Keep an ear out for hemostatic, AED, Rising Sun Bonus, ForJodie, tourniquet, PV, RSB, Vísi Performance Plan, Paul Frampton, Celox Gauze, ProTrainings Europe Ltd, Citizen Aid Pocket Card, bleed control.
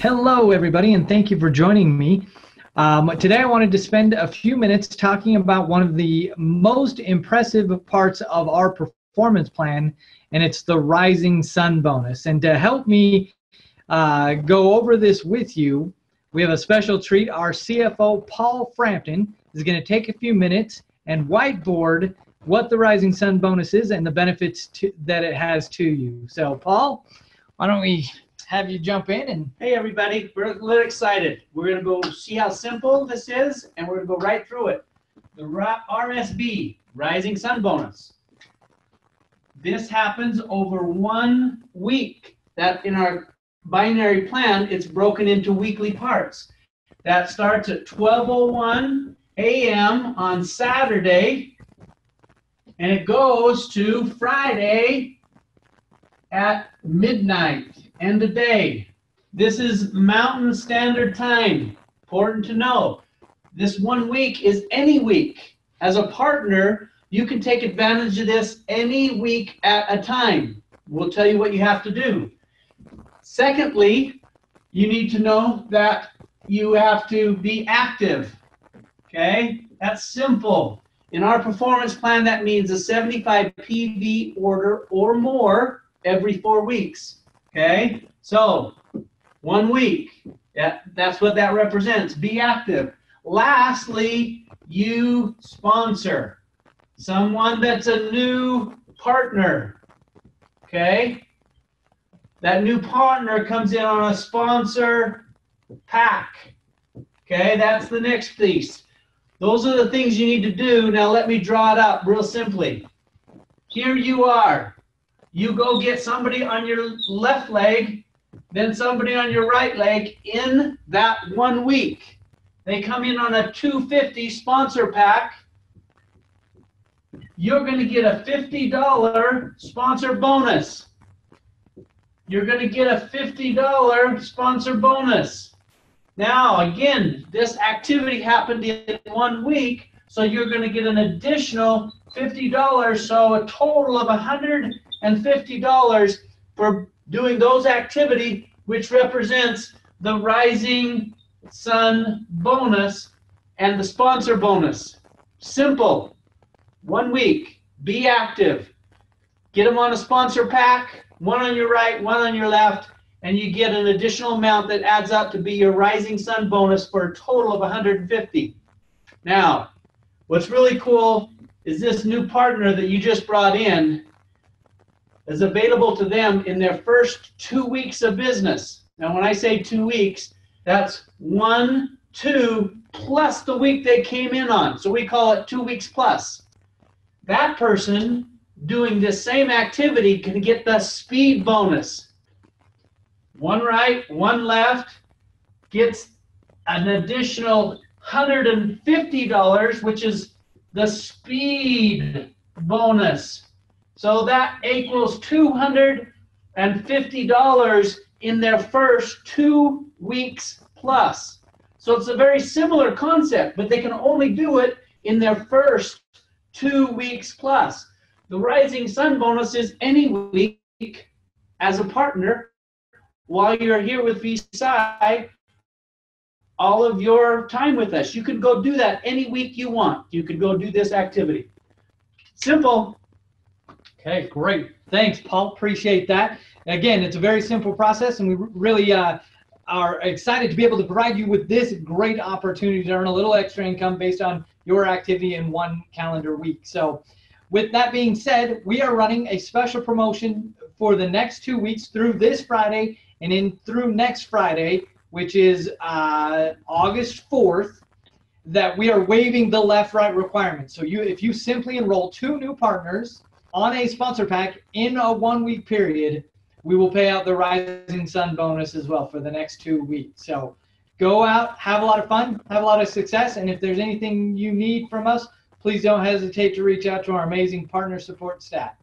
Hello, everybody, and thank you for joining me. Today I wanted to spend a few minutes talking about one of the most impressive parts of our performance plan, and it's the Rising Sun bonus. And to help me go over this with you, we have a special treat. Our CFO, Paul Frampton, is going to take a few minutes and whiteboard what the Rising Sun bonus is and the benefits that it has to you. So, Paul, why don't we have you jump in? And hey, everybody, we're a little excited. We're gonna go see how simple this is, and we're gonna go right through it. The RSB, Rising Sun bonus. This happens over 1 week. That in our binary plan, it's broken into weekly parts. That starts at 12:01 a.m. on Saturday, and it goes to Friday at midnight. And today, this is Mountain Standard Time. Important to know. This 1 week is any week. As a partner, you can take advantage of this any week at a time. We'll tell you what you have to do. Secondly, you need to know that you have to be active. Okay? That's simple. In our performance plan, that means a 75 PV order or more every 4 weeks. Okay, so 1 week, that's what that represents. Be active. Lastly, you sponsor someone that's a new partner. Okay, that new partner comes in on a sponsor pack. Okay, that's the next piece. Those are the things you need to do. Now let me draw it up real simply. Here you are. You go get somebody on your left leg, then somebody on your right leg in that 1 week. They come in on a 250 sponsor pack. You're going to get a $50 sponsor bonus. You're going to get a $50 sponsor bonus. Now, again, this activity happened in 1 week, so you're going to get an additional $50, so a total of $150 for doing those activities, which represents the Rising Sun bonus and the sponsor bonus. Simple. 1 week. Be active. Get them on a sponsor pack, one on your right, one on your left, and you get an additional amount that adds up to be your Rising Sun bonus for a total of $150. Now, what's really cool is this new partner that you just brought in is available to them in their first 2 weeks of business. Now, when I say 2 weeks, that's 1, 2, plus the week they came in on. So we call it 2 weeks plus. That person doing this same activity can get the speed bonus. One right, one left, gets an additional $150, which is the speed bonus. So that equals $250 in their first 2 weeks plus. So it's a very similar concept, but they can only do it in their first 2 weeks plus. The Rising Sun bonus is any week as a partner. While you're here with Vísi, all of your time with us, you can go do that any week you want. You can go do this activity. Simple. Okay, great. Thanks, Paul. Appreciate that. Again, it's a very simple process, and we really are excited to be able to provide you with this great opportunity to earn a little extra income based on your activity in one calendar week. So with that being said, we are running a special promotion for the next 2 weeks through this Friday and in through next Friday, which is August 4th, that we are waiving the left-right requirement. So if you simply enroll 2 new partners on a sponsor pack in a 1 week period, we will pay out the Rising Sun bonus as well for the next 2 weeks. So go out, have a lot of fun, have a lot of success, and if there's anything you need from us, please don't hesitate to reach out to our amazing partner support staff.